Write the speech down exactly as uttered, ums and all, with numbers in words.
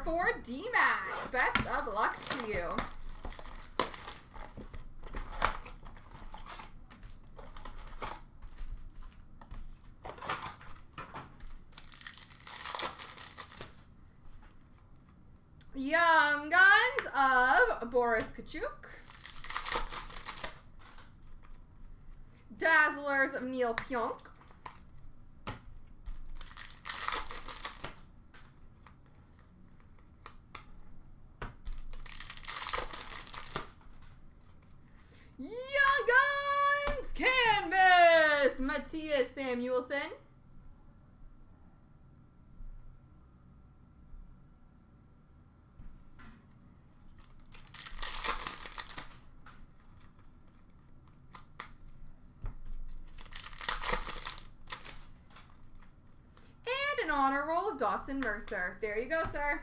Silver for Dmac. Best of luck to you. Young Guns of Boris Kachuk. Dazzlers of Neil Pionk. Young Guns Canvas, Matthias Samuelson. Honor roll of Dawson Mercer. There you go, sir.